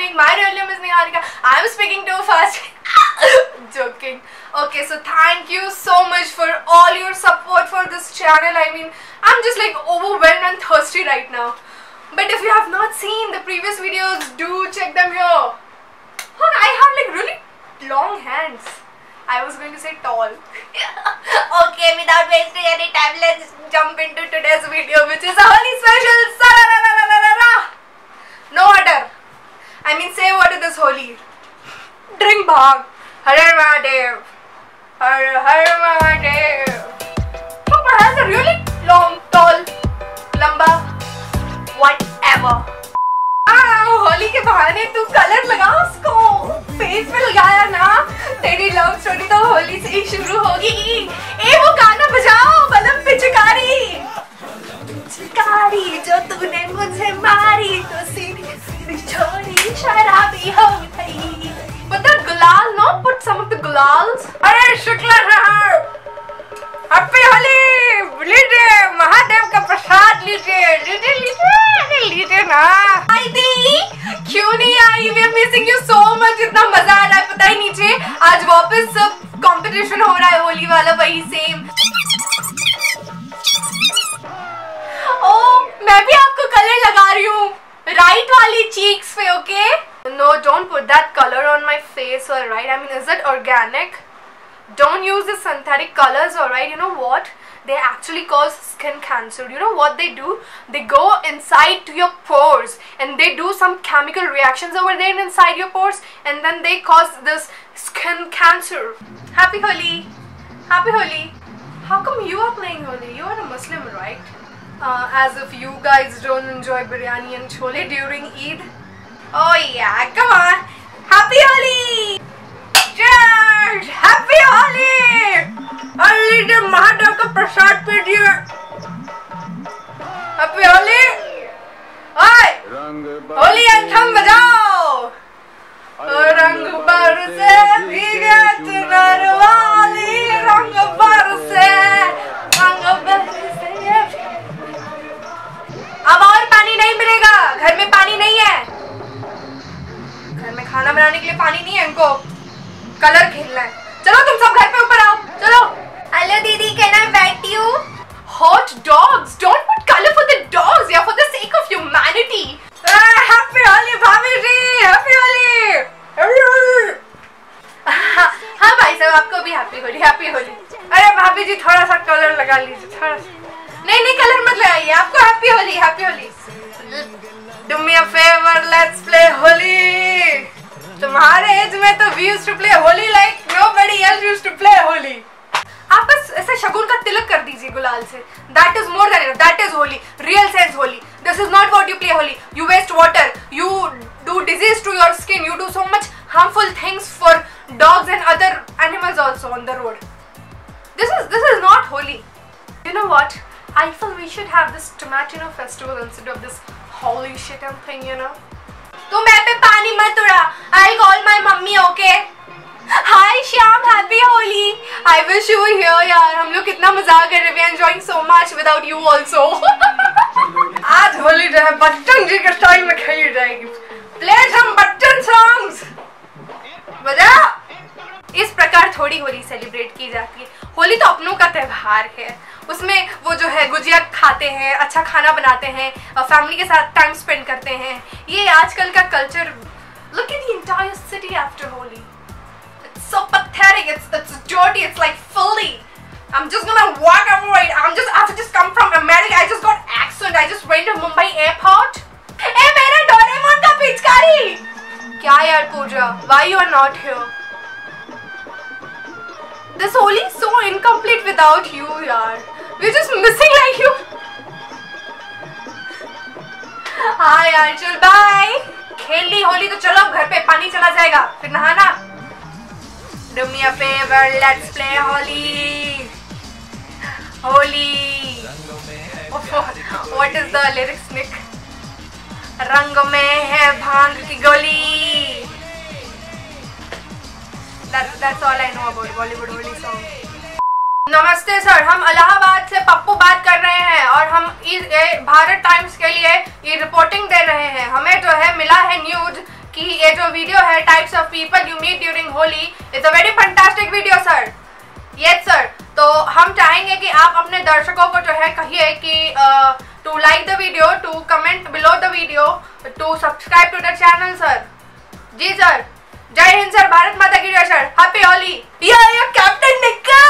evening, my real name is Niharika. I am speaking too fast. Joking. Okay, so thank you so much for all your support for this channel. I mean, I'm just like overwhelmed and thirsty right now. But if you have not seen the previous videos, do check them here. Huh, I have like really long hands. I was going to say tall. Okay, without wasting any time, let's jump into today's video, which is a Holi special. No order. I mean, say what it is, Holi. Drink bhang. Har Mahadev. Har Mahadev. My hands are really long, tall, lamba, whatever. Holi ke bahane tu color laga usko. Face pe lagaya na. Teri love story to Holi se hi shuru hogi. Eh, wo gaana bajao, balam pichkari. Pichkari, jo tune mujhe mari to seedhi seedhi chori sharabi ho gayi. But that gulal, no? Put some of the gulals. Arey Shukla Sahab, Happy Holi! लीजिए महादेव का प्रसाद, लीजिए लीजिए लीजिए लीजिए ना। आई दी, क्यों नहीं आई? We are missing you so much. इतना मजा आ रहा है, पता ही नीचे आज वापस सब कंपटीशन हो रहा है होली वाला, वही सेम। ओह, मैं भी आपको कलर लगा रही हूँ, राइट वाली चीक्स पे, okay? No, don't put that color on my face, alright? I mean, is it organic? Don't use the synthetic colors, alright? You know what? They actually cause skin cancer. You know what they do? They go inside to your pores and they do some chemical reactions over there inside your pores, and then they cause this skin cancer. Happy Holi! Happy Holi! How come you are playing Holi? You are a Muslim, right? As if you guys don't enjoy biryani and chole during Eid. Oh yeah, come on! Happy Holi! Cheers! Happy Holi! Holi de Mahadev ka prasad pe diye. Happy Holi! Hey! Holi anthem bajao! Rang bar se bhiga chunar wali, rang bar se, rang bar se. अब और पानी नहीं मिलेगा, घर में पानी नहीं है. खाना बनाने के लिए पानी नहीं है, इनको कलर खेलना है. चलो तुम सब घर पे ऊपर आओ, चलो. हेलो दीदी, can I bat you? Hot dogs, don't put colour for the dogs या for the sake of humanity. Happy Holi भाभी जी, हैप्पी होली. हां भाई साहब, आपको भी हैप्पी होली, हैप्पी होली. अरे भाभी जी, थोड़ा सा कलर लगा लीजिए, थोड़ा सा. नहीं नहीं, कलर मत लगाइए, आपको happy Holi, happy Holi. Do me a favor, let's play Holi. तुम्हारे एज में तो we used to play Holi like nobody else used to play Holi. आप बस ऐसे शगुन का तिलक कर दीजिए गुलाल से. That is more than enough. That is Holi. Real sense Holi. This is not what you play Holi. You waste water. You do disease to your skin. You do so much harmful things for dogs and other animals also on the road. This is not Holi. You know what? I feel we should have this tomato festival instead of this Holi shit and thing, you know. तुम मेरे पे पानी मत उड़ा. I'll call my mummy, okay? Hi Shyam, happy Holi. I wish you were here, यार. हम लोग कितना मजाक कर रहे हैं. Enjoying so much without you also. आज होली रहे बच्चन जी के स्टाइल में खेली जाएगी. Play some Bachchan songs. बजा. इस प्रकार थोड़ी होली सेलिब्रेट की जाती है. होली तो अपनों का त्यौहार है, उसमें वो जो है गुजिया खाते हैं, अच्छा खाना बनाते हैं, फैमिली के साथ टाइम स्पेंड करते हैं. ये आजकल का culture. Look at the entire city after Holi, it's so pathetic, it's dirty, it's like fully. I am just gonna walk away. I am just I have just come from America. I just got accident. I just went to Mumbai airport. ए मेरा Doraemon का पिचकारी. क्या यार Puja, why you are not here? This Holi is so incomplete without you, yaar. We're just missing like you. हाँ यार, चल bye. खेल ली होली तो चलो अब घर पे, पानी चला जाएगा फिर नहाना. Do me a favor, let's play Holi. Holi. What is the lyrics, Nick? रंग में है भांग की गोली. That's all I know about Bollywood Holi song. नमस्ते सर, हम इलाहाबाद से पप्पू बात कर रहे हैं और हम भारत टाइम्स के लिए ये रिपोर्टिंग दे रहे हैं. हमें जो है मिला है न्यूज कि ये जो वीडियो है types of people you meet during Holi it's a very fantastic video sir. Yes sir. तो हम चाहेंगे कि आप अपने दर्शकों को जो है कहिए कि to like the video, to comment below the video, to subscribe to the channel sir. जी सर। जय हिंद सर, भारत माता की जय सर। हैप्पी होली। या कैप्टन निक्का